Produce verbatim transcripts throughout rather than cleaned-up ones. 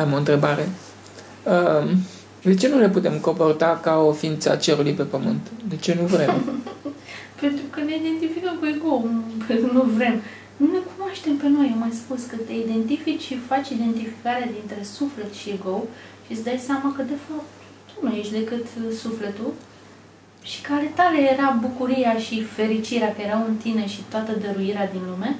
Mai am o întrebare. De ce nu le putem comporta ca o ființă a cerului pe pământ? De ce nu vrem? Pentru că ne identificăm cu ego-ul, pentru că nu vrem. Nu ne cunoaștem pe noi, am mai spus, că te identifici și faci identificarea dintre suflet și ego și îți dai seama că, de fapt, tu nu ești decât sufletul și că ale tale era bucuria și fericirea că erau în tine și toată dăruirea din lume.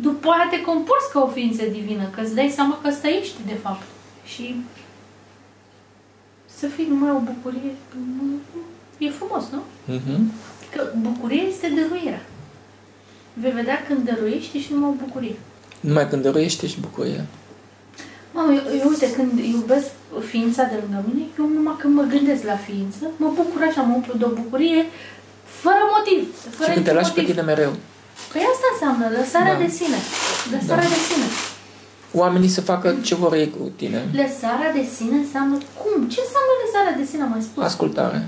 După aia te comporți ca o ființă divină, că îți dai seama că ăsta ești, de fapt. Și să fii numai o bucurie, e frumos, nu? Uh-huh. Că bucuria este dăruirea. Vei vedea când dăruiești, ești numai o bucurie. Numai când dăruiești, ești bucurie. Mamă, eu, eu uite, când iubesc ființa de lângă mine, eu numai când mă gândesc la ființă, mă bucur așa, mă umplu de o bucurie, fără motiv. Fără și când te lași motiv. Pe tine mereu. Păi asta înseamnă lăsarea da. de sine. Lăsarea da. de sine. Oamenii să facă ce vor ei cu tine. Lăsarea de sine înseamnă cum? Ce înseamnă lăsarea de sine, am mai spus? Ascultare.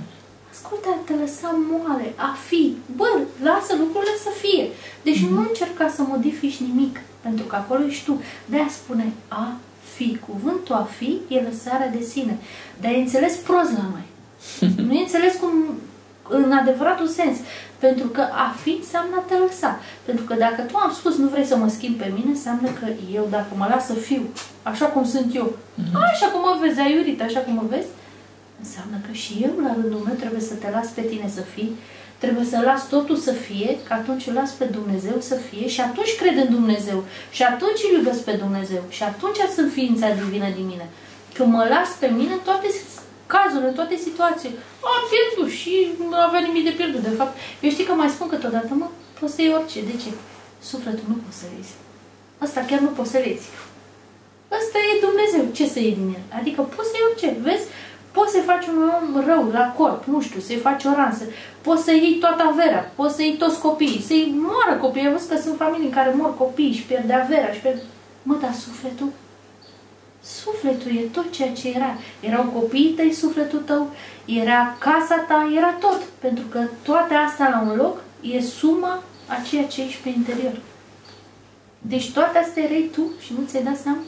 Ascultare, te lăsa moale, a fi. Bă, lasă lucrurile să fie. Deci mm-hmm. nu încerca să modifici nimic, pentru că acolo ești tu. De-aia spune a fi. Cuvântul a fi e lăsarea de sine. Dar e înțeles prost la noi. Nu e înțeles cum... în adevăratul sens. Pentru că a fi înseamnă a te lăsa. Pentru că dacă tu am spus nu vrei să mă schimbi pe mine, înseamnă că eu, dacă mă las să fiu așa cum sunt eu, mm-hmm. așa cum mă vezi, aiurit, așa cum mă vezi, înseamnă că și eu, la rândul meu, trebuie să te las pe tine să fii, trebuie să las totul să fie, că atunci îl las pe Dumnezeu să fie și atunci cred în Dumnezeu. Și atunci îl iubesc pe Dumnezeu. Și atunci sunt ființa divină din mine. Că mă las pe mine toate cazuri, în toate situațiile. Am pierdut și nu avea nimic de pierdut, de fapt. Eu știi că mai spun câteodată, mă, poți să iei orice. De ce? Sufletul nu poți să iei. Asta chiar nu poți să iei. Asta e Dumnezeu. Ce să iei din el? Adică poți să iei orice. Vezi? Poți să-i faci un om rău la corp, nu știu, să-i faci o ransă. Poți să iei toată averea, poți să iei toți copiii, să-i moară copiii. Am văzut că sunt familii în care mor copiii și pierde averea și pierde... Mă, dar sufletul? Sufletul e tot ceea ce era. Erau copiii tăi, sufletul tău, era casa ta, era tot. Pentru că toate astea la un loc e suma a ceea ce ești pe interior. Deci toate astea erai tu și nu ți-ai dat seama.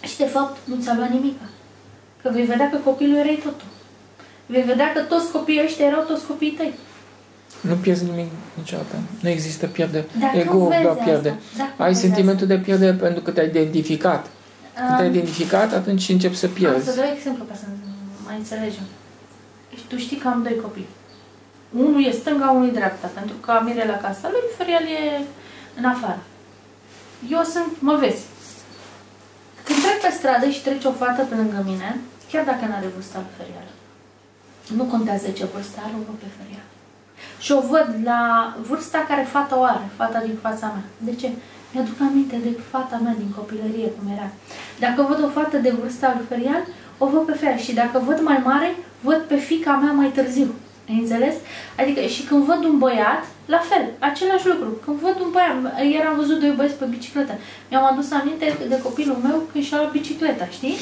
Și de fapt nu ți-a luat nimic. Că vei vedea că copilul erai tot tu. Vei vedea că toți copiii ăștia erau toți copiii tăi. Nu pierzi nimic niciodată. Nu există pierdere. Ego doar pierde. Ai sentimentul de pierdere pentru că te-ai identificat. Când te-ai identificat, atunci începi să pierzi. Am să dau exemplu ca să mai înțelegem. Tu știi că am doi copii. Unul e stânga, unul e dreapta. Pentru că am mire la casa lui, Ferial e în afară. Eu sunt, mă vezi. Când trec pe stradă și trece o fată pe lângă mine, chiar dacă n-are vârsta lui Ferial, nu contează ce vârstă are, unul pe Ferial. Și o văd la vârsta care fata o are, fata din fața mea. De ce? Mi-aduc aminte de fata mea din copilărie, cum era. Dacă văd o fată de vârsta lui Ferial, o văd pe Ferial. Și dacă văd mai mare, văd pe fiica mea mai târziu. Ai înțeles? Adică și când văd un băiat, la fel, același lucru. Când văd un băiat, ieri am văzut doi băieți pe bicicletă. Mi-am adus aminte de copilul meu când și-a luat bicicleta, știi?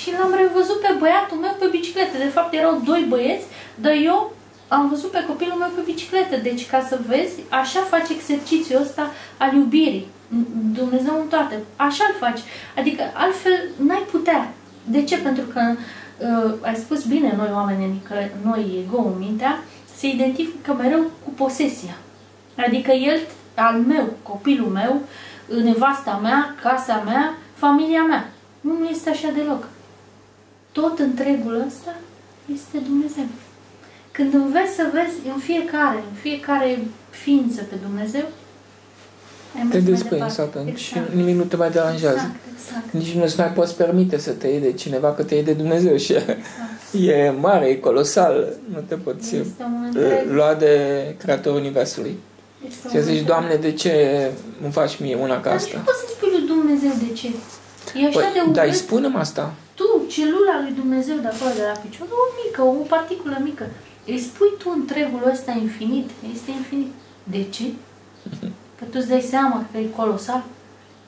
Și l-am revăzut pe băiatul meu pe bicicletă. De fapt, erau doi băieți, dar eu... am văzut pe copilul meu pe bicicletă. Deci, ca să vezi, așa faci exercițiul ăsta al iubirii. Dumnezeu în toate. Așa îl faci. Adică, altfel, n-ai putea. De ce? Pentru că uh, ai spus bine noi oamenii, că noi, ego-ul, mintea, se identifică mereu cu posesia. Adică el, al meu, copilul meu, nevasta mea, casa mea, familia mea. Nu este așa deloc. Tot întregul ăsta este Dumnezeu. Când înveți să vezi în fiecare, în fiecare ființă pe Dumnezeu, te desprinzi atunci exact. Și nimic nu te mai deranjează. Exact, exact. Nici nu îți mai poți permite să te iei de cineva, că te iei de Dumnezeu și exact. E mare, e colosal, nu te poți lua de Creatorul Universului. Și zici, Doamne, de ce îmi faci mie una ca asta? Dar nu poți să-i spui lui Dumnezeu de ce. E așa păi, de urât. Dar îi spunem asta. Tu, celula lui Dumnezeu de acolo, de la picior, o mică, o particulă mică. Îi spui tu întregul ăsta infinit, este infinit. De ce? Că tu îți dai seama că e colosal?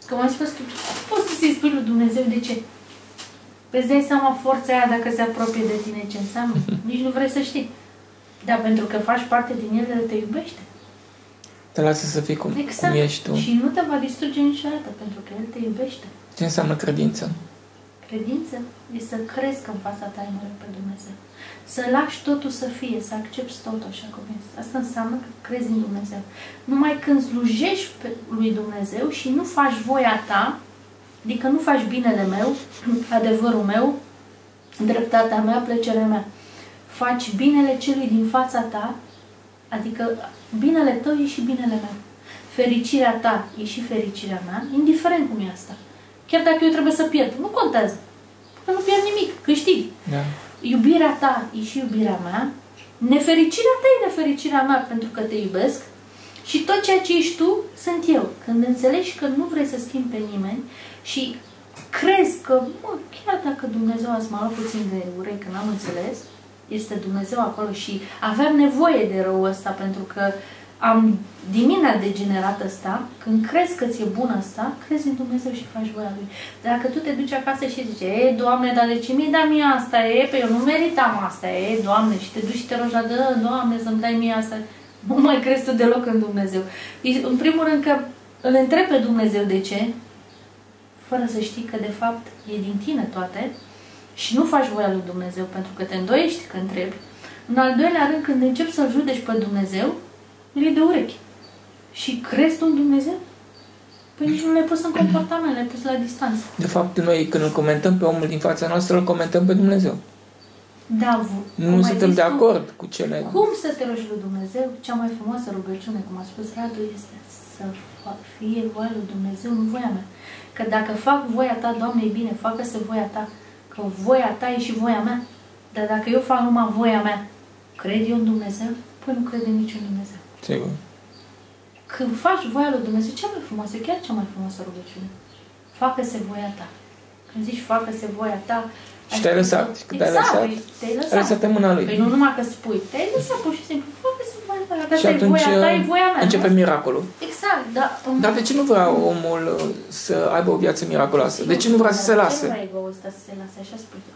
Că m-ai spus tu, poți să-i spui lui Dumnezeu de ce? Păi îți dai seama forța aia dacă se apropie de tine ce înseamnă? Nici nu vrei să știi. Dar pentru că faci parte din el, el te iubește. Te lasă să fii cum, exact. cum ești tu. Și nu te va distruge niciodată, pentru că El te iubește. Ce înseamnă credință? Credință e să crezi că în fața ta e mereu pe Dumnezeu. Să lași totul să fie, să accepti totul așa cum este. Asta înseamnă că crezi în Dumnezeu. Numai când slujești lui Dumnezeu și nu faci voia ta, adică nu faci binele meu, adevărul meu, dreptatea mea, plăcerea mea. Faci binele celui din fața ta, adică binele tău e și binele meu. Fericirea ta e și fericirea mea, indiferent cum e asta. Chiar dacă eu trebuie să pierd, nu contează. Că nu pierd nimic, câștig. Da. Iubirea ta e și iubirea mea, nefericirea ta e nefericirea mea pentru că te iubesc și tot ceea ce ești tu, sunt eu. Când înțelegi că nu vrei să schimbi pe nimeni și crezi că, mă, chiar dacă Dumnezeu azi m-a luat puțin de urechi, că n-am înțeles, este Dumnezeu acolo și aveam nevoie de răul ăsta pentru că am dimina degenerată asta, când crezi că ți-e bună asta, crezi în Dumnezeu și faci voia Lui. Dacă tu te duci acasă și zici, e, Doamne, dar de ce mi-ai dat mie asta, e, pe eu nu meritam asta, e, Doamne, și te duci și te rogi la dă, Doamne, să-mi dai mie asta, nu mai crezi tu deloc în Dumnezeu. În primul rând că îl întrebi pe Dumnezeu de ce, fără să știi că de fapt e din tine toate și nu faci voia lui Dumnezeu pentru că te îndoiești că întrebi. În al doilea rând, când începi să-L judeci pe Dumnezeu, îl iei de urechi. Și crezi tu în Dumnezeu? Păi nici nu le-ai pus în comportament, le-ai pus la distanță. De fapt, noi când îl comentăm pe omul din fața noastră, îl comentăm pe Dumnezeu. Da, nu suntem de acord cu cele... Cum să te rogi lui Dumnezeu? Cea mai frumoasă rugăciune, cum a spus Radu, este să fie voia lui Dumnezeu, nu voia mea. Că dacă fac voia ta, Doamne, e bine, facă-se voia ta. Că voia ta e și voia mea. Dar dacă eu fac numai voia mea, cred eu în Dumnezeu? Păi nu cred în niciun Dumnezeu. Sigur. Când faci voia lui Dumnezeu, cea mai frumoasă, chiar cea mai frumoasă rugăciune. Facă-se voia ta. Când zici facă-se voia ta... Și te-ai lăsat. Exact, te-ai lăsat. Te-ai lăsat. lăsat în mâna Lui. Păi nu numai că spui. Te-ai lăsat pur și simplu. Facă-se voia ta. Dacă e voia ta, e voia mea. Începe nu? miracolul. Exact. Da, um... Dar de ce nu vrea omul să aibă o viață miraculoasă? De ce nu vrea să se lase? De ce nu vrea ego ăsta să se lase? Așa spui tu.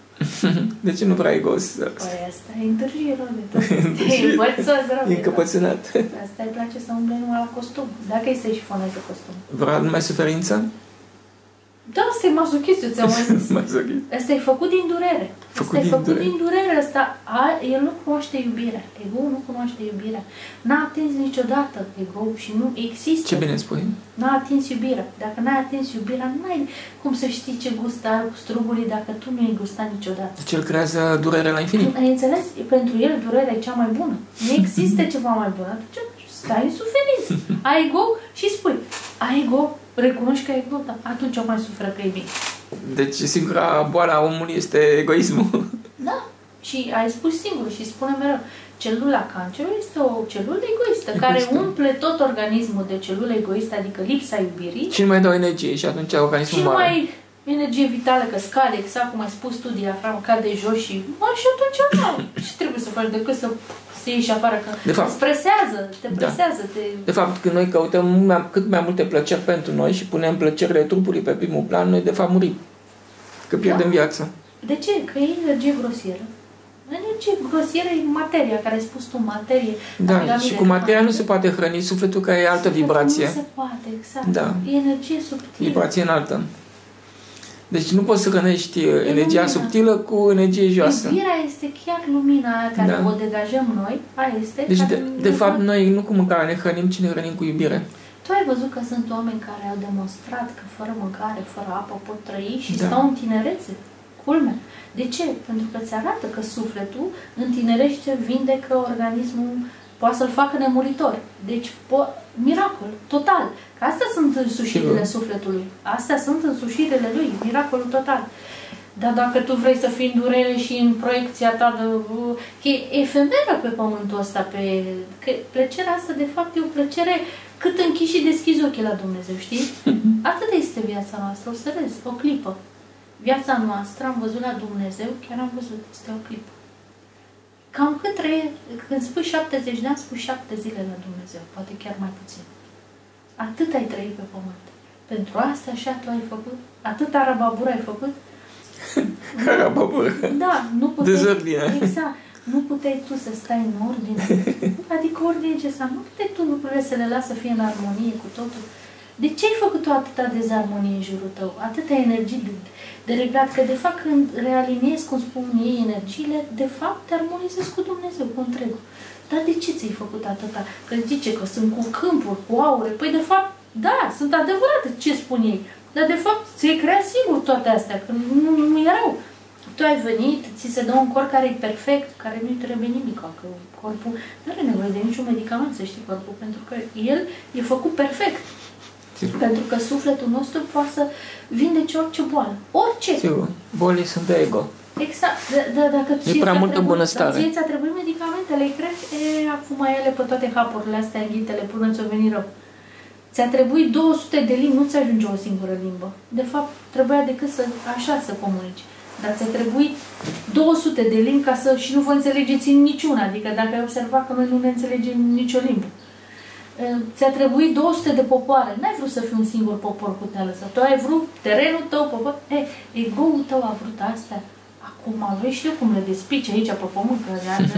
De ce nu vrea ego să se lase? Păi asta e întârziere, rău de tot. E învățos, rău de tot. E încăpățânat. Asta îi place să umble numai la costum. Dacă îi să-i șifoneze costum. Vrea numai suferință? Da, asta e masochist, eu ți-am mai zis. Asta e făcut din durere. Asta e făcut din durere. Asta, a, el nu cunoaște iubirea. Ego-ul nu cunoaște iubirea. N-a atins niciodată ego-ul și nu există. Ce bine spui. N-a atins iubirea. Dacă n-ai atins iubirea, n-ai cum să știi ce gust are strugurii dacă tu nu ai gustat niciodată. Deci el creează durere la infinit. Ai înțeles? Pentru el durerea e cea mai bună. Nu există ceva mai bun. Atunci stai în suferință. Ai ego și spui. Ai ego. Recunoști că e ego, dar atunci o mai suferă că e bine. Deci singura boală a omului este egoismul. Da. Și ai spus singur și spune mereu. Celula cancerului este o celulă egoistă, egoistă care umple tot organismul de celule egoiste, adică lipsa iubirii. Și nu mai dau energie și atunci organismul moare. Și nu mai ai energie vitală, că scade, exact cum ai spus tu, diafragma cade jos și... Mă, și atunci nu. Și trebuie să faci decât să... să ieși afară, că de fapt, îți presează, te presează. Da. Te... De fapt, când noi căutăm cât mai multe plăceri pentru noi și punem plăcerile trupului pe primul plan, noi de fapt murim. Că pierdem da. viața. De ce? Că e energie grosieră. Energie grosieră e materia, care ai spus tu, materie. Da, și cu materia nu se poate hrăni sufletul, care e altă vibrație. Nu se poate, exact. Da. E energie subtilă. Vibrație înaltă. Deci nu poți să hrănești energia lumina. subtilă cu energie joasă. Iubirea este chiar lumina aia care da. o degajăm noi. Aia este. Deci de, de fapt noi nu cu mâncare ne hrănim, ci ne hrănim cu iubire. Tu ai văzut că sunt oameni care au demonstrat că fără mâncare, fără apă pot trăi și da. stau în tinerețe. Culme. De ce? Pentru că îți arată că sufletul în tinerește vindecă organismul, poate să-l facă nemuritor. Deci, miracol, total. Că astea sunt însușirile sufletului. Astea sunt însușirile lui, miracolul total. Dar dacă tu vrei să fii în durere și în proiecția ta de... Că e efemeră pe pământul ăsta, pe... Că plăcerea asta, de fapt, e o plăcere cât închiși și deschizi ochii la Dumnezeu, știi? Atât este viața noastră, o să râzi, o clipă. Viața noastră, am văzut la Dumnezeu, chiar am văzut, este o clipă. Cam cât trăie, când spui șaptezeci de ani, spui șapte zile la Dumnezeu, poate chiar mai puțin. Atât ai trăit pe pământ. Pentru asta așa tu ai făcut? Atâta rababură ai făcut? Rababură. Da, nu puteai... Dezordine. Exact. Nu puteai tu să stai în ordine. Adică ordine necesar. Nu puteai tu lucrurile să le lași să fie în armonie cu totul. De ce ai făcut o atâta dezarmonie în jurul tău? Atâta energie de, de reglat, că de fapt când realiniezi, cum spun ei, energiile, de fapt te armonizezi cu Dumnezeu, cu întregul. Dar de ce ți-ai făcut atâta? Că zice că sunt cu câmpuri, cu aure. Păi de fapt, da, sunt adevărate ce spun ei. Dar de fapt ți-ai creat singur toate astea, că nu, nu erau. Tu ai venit, ți se dă un corp care e perfect, care nu-i trebuie nimic, că corpul nu are nevoie de niciun medicament, să știi, corpul, pentru că el e făcut perfect. Sigur. Pentru că sufletul nostru poate să vindece orice boală. Orice. Sigur. Bolii sunt de ego. Exact. E prea multă bunăstare. Dacă ție-ți-a trebuit medicamentele, cred, e, acum ele pe toate hapurile astea, ghitele, până ți-o veni rău. Ți-a trebuit două sute de limbi, nu ți ajunge o singură limbă. De fapt, trebuia decât să, așa să comunici. Dar ți-a trebuit două sute de limbi ca să, și nu vă înțelegeți în niciuna. Adică dacă ai observat că noi nu ne înțelegem nicio limbă. Ți-a trebuit două sute de popoare. N-ai vrut să fii un singur popor cu te-a lăsat. Tu ai vrut terenul tău, popor. E, ego-ul tău a vrut astea. Acum vezi, știu cum le despici aici pe pământ. Că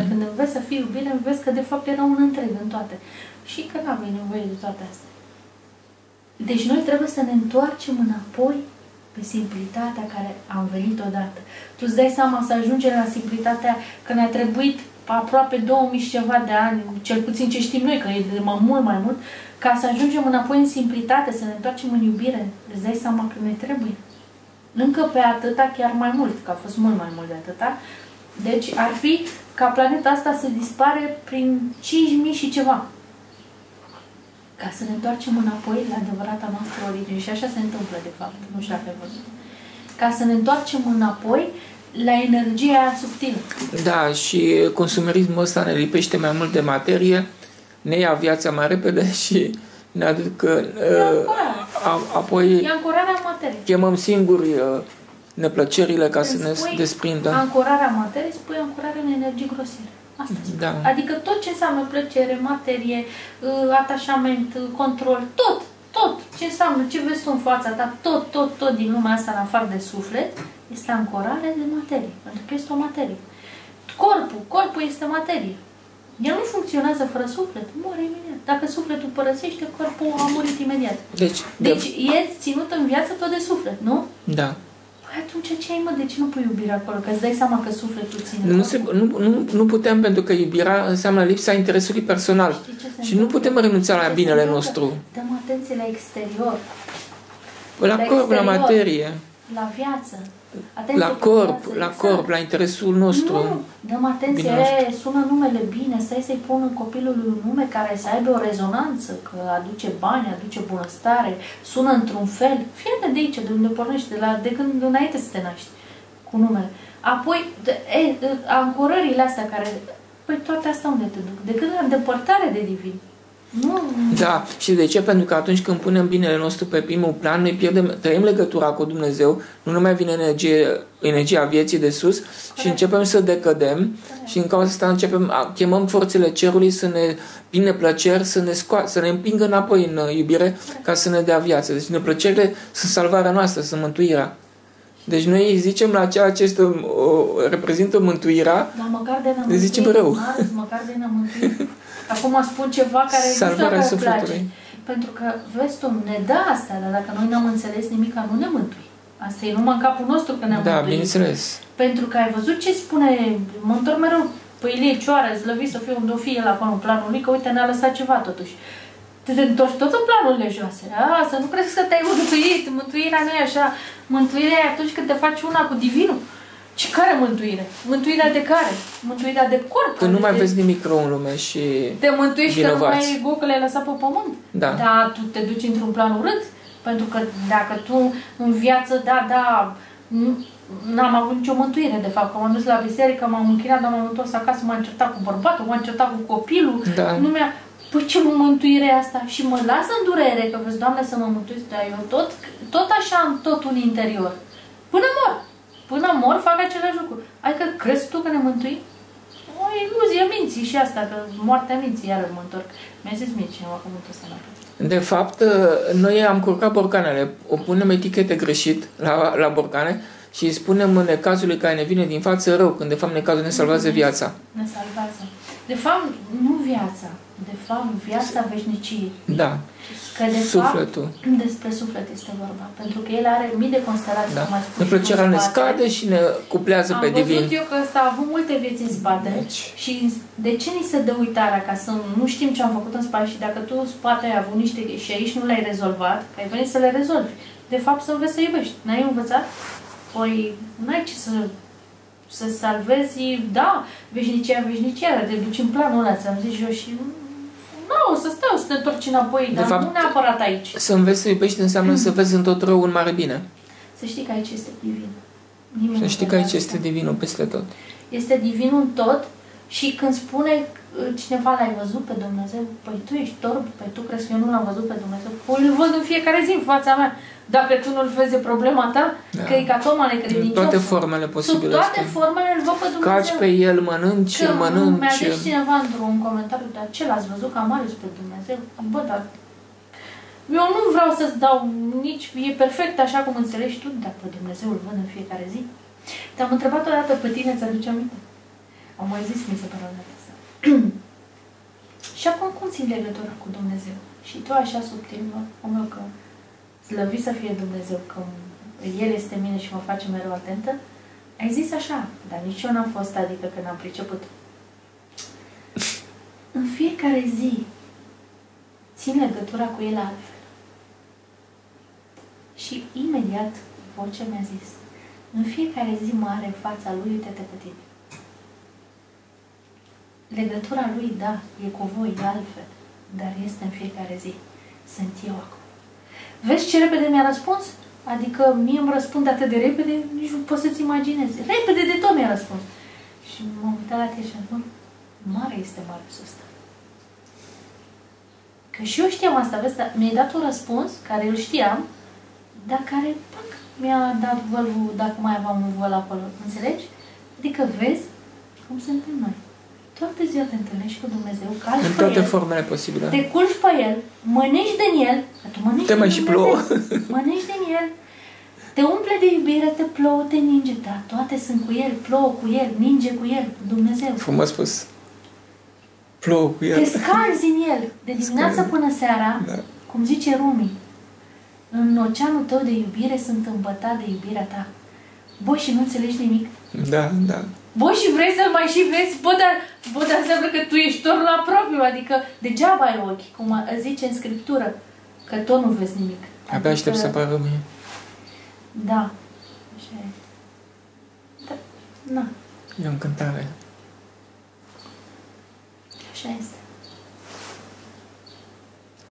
când înveți să fii iubire, înveți că de fapt era un întreg în toate. Și că n-avei nevoie de toate astea. Deci noi trebuie să ne întoarcem înapoi pe simplitatea care am venit odată. Tu îți dai seama să ajungi la simplitatea că ne-a trebuit aproape două mii și ceva de ani, cel puțin ce știm noi, că e de mult mai mult, ca să ajungem înapoi în simplitate, să ne întoarcem în iubire. Îți dai seama că ne trebuie. Încă pe atâta, chiar mai mult, că a fost mult mai mult de atâta. Deci ar fi ca planeta asta să dispare prin cinci mii și ceva. Ca să ne întoarcem înapoi la adevărata noastră origine. Și așa se întâmplă, de fapt. Nu știu dacă ai văzut. Ca să ne întoarcem înapoi la energia subtilă. Da, și consumerismul ăsta ne lipește mai mult de materie, ne ia viața mai repede și ne aducă... A, apoi e ancorarea materiei. Chemăm singuri neplăcerile ca când să ne desprindă. Ancorarea materiei, spui ancorarea în energie grosire. Asta da. Adică tot ce înseamnă plăcere, materie, atașament, control, tot, tot ce înseamnă, ce vezi tu în fața ta, tot, tot, tot din lumea asta, în afară de suflet, este ancorare de materie, pentru că este o materie. Corpul, corpul este materie. El nu funcționează fără suflet, moare imediat. Dacă sufletul părăsește, corpul a murit imediat. Deci, deci de... e ținut în viață tot de suflet, nu? Da. Păi atunci ce ai, mă? De ce nu pui iubirea acolo? Că îți dai seama că sufletul ține. Nu, se, nu, nu, nu putem, pentru că iubirea înseamnă lipsa interesului personal. Și nu putem renunța la binele nostru. Dăm atenție la exterior. La, la corp, exterior, la materie. La viață. Atenție la corp, viață, la exact. corp, la interesul nostru. Nu, dăm atenție, e, sună numele bine, stai să-i pun copilului un nume care să aibă o rezonanță, că aduce bani, aduce bunăstare, sună într-un fel. Fie de aici, de unde pornești, de, la, de când înainte să te naști cu numele. Apoi, e, ancorările astea care... Păi toate astea unde te duc? Decât la îndepărtare de divin. Nu. Da, și de ce? Pentru că atunci când punem binele nostru pe primul plan, noi pierdem, trăim legătura cu Dumnezeu, nu ne mai vine energie, energia vieții de sus. Corect. Și începem să decădem. Corect. Și în cauza asta începem, chemăm forțele cerului să ne pine plăceri, să ne scoate, să ne împingă înapoi în iubire. Corect. Ca să ne dea viață. Deci ne plăcerile sunt salvarea noastră, sunt mântuirea. Deci noi zicem la ceea ce este, o, reprezintă mântuirea, dar măcar de ne zicem rău. Măcar de ne mântuim. Acum spun ceva care salvarea nu știu place. Pentru că, vezi tu, ne dă asta, dar dacă noi n-am înțeles nimic, nu ne mântui. Asta e numai în capul nostru că ne-am mântuit. Da, bineînțeles. Pentru că ai văzut ce spune, mă întorc mereu, pe Ilie Cioară, zlăvit să fie unde o fie el acolo în planul lui, că uite, ne-a lăsat ceva totuși. Te întorci tot în planurile joase. A, să nu crezi că te-ai mântuit. Mântuirea nu e așa. Mântuirea e atunci când te faci una cu divinul. Și care mântuire? Mântuirea de care? Mântuirea de corp. Că nu mai vezi nimic rău în lume și te mântuiești că nu mai ai ego, că le-ai lăsat pe pământ. Da. Dar tu te duci într-un plan urât. Pentru că dacă tu în viață, da, da, n-am avut nicio mântuire, de fapt. Că m-am dus la biserică, m-am închinat, dar m-am întors acasă, m-am certat cu bărbatul, m-am certat cu copilul. Da. Nu mi-a... Păi ce mântuire asta? Și mă lasă în durere, că vezi, Doamne, să mă mântuiesc, dar eu tot, tot așa am tot un interior. Până mor. Până mor fac același lucru. Adică crezi tu că ne mântui? O iluzie minții și asta, că moartea minții, iară mă întorc. Mi-a zis mie cineva că mântul ăsta. De fapt, noi am curcat borcanele, o punem etichete greșit la, la borcane și îi spunem necazului care ne vine din față rău, când de fapt necazul ne salvează viața. Ne salvează. De fapt, nu viața. De fapt, viața veșniciei. Da. Că de sufletul. Fapt, despre suflet este vorba. Pentru că el are mii de constelații, da. Cum a spus. Pentru ce ne scade și ne cuplează am pe divin. Am văzut eu că ăsta a avut multe vieți în spate. Deci. Și de ce ni se dă uitarea? Ca să nu știm ce am făcut în spate. Și dacă tu în spate ai avut niște și aici nu le-ai rezolvat, că ai venit să le rezolvi. De fapt, să înveți să iubești. N-ai învățat? Păi, n-ai ce să... să salvezi, da, veșnicia, veșnicia, te duci în planul ăla, ți-am zis eu și nu, o să stau, să te întorci înapoi, dar nu neapărat aici. Să înveți să iubești înseamnă să vezi în tot rău un mare bine. Să știi că aici este divin. Să știi că aici este divinul peste tot. Este divinul în tot și când spune cineva l-ai văzut pe Dumnezeu, păi tu ești torb, păi tu crezi că eu nu l-am văzut pe Dumnezeu, păi îl văd în fiecare zi în fața mea. Dacă tu nu-l vezi de problema ta, da. Că e ca Toma necredincios. Toate formele posibile. Sunt toate formele, îl văd pe Dumnezeu. Caci pe el, mănânci, că mănânci. Mi-a zis cineva într-un comentariu, dar ce l-ați văzut că am ales pe Dumnezeu? Bă, dar eu nu vreau să-ți dau nici, e perfect așa cum înțelegi tu, dar pe Dumnezeu îl văd în fiecare zi. Te-am întrebat odată pe tine, ți-aduce aminte? Am mai zis, mi se pare odată asta. Și acum cum ții legătura cu Dumnezeu? Și tu așa subtil, mă, că slăvit să fie Dumnezeu, că El este mine și mă face mereu atentă, ai zis așa, dar nici eu n-am fost, adică că n-am priceput. În fiecare zi țin legătura cu El altfel. Și imediat vocea mi-a zis, în fiecare zi mă are în fața Lui, uite-te pe tine. Legătura Lui, da, e cu voi, e altfel, dar este în fiecare zi. Sunt eu acum. Vezi ce repede mi-a răspuns? Adică mie îmi răspunde atât de repede, nici nu poți să-ți imaginezi. Repede de tot mi-a răspuns. Și m-am uitat la tine și am spus, mare este Marius ăsta. Că și eu știam asta, vezi, dar mi-ai dat un răspuns, care îl știam, dar care, pac, mi-a dat vălul, dacă mai aveam un văl acolo, înțelegi? Adică vezi cum suntem noi. Toată ziua te întâlnești cu Dumnezeu, calci în toate formele posibile. Te culci pe El, mănânci din El, că tu mănânci te din mai Dumnezeu, și plouă. Mănânci din El, te umple de iubire, te plouă, te ninge, dar toate sunt cu El, plouă cu El, ninge cu El, cu Dumnezeu. Frumos spus, plouă cu El. Te scalzi din El, de dimineață până seara, da. Cum zice Rumi, în oceanul tău de iubire sunt îmbătat de iubirea ta. Bă, și nu înțelegi nimic. Da, da. Bă, și vrei să-l mai și vezi? Bă, dar, bă, dar înseamnă că tu ești tot la propriu, adică degeaba ai ochi, cum zice în Scriptură, că tot nu vezi nimic. Abia adică... aștept să apară mie. Da. Așa e. Da. Na. E o încântare. Așa este.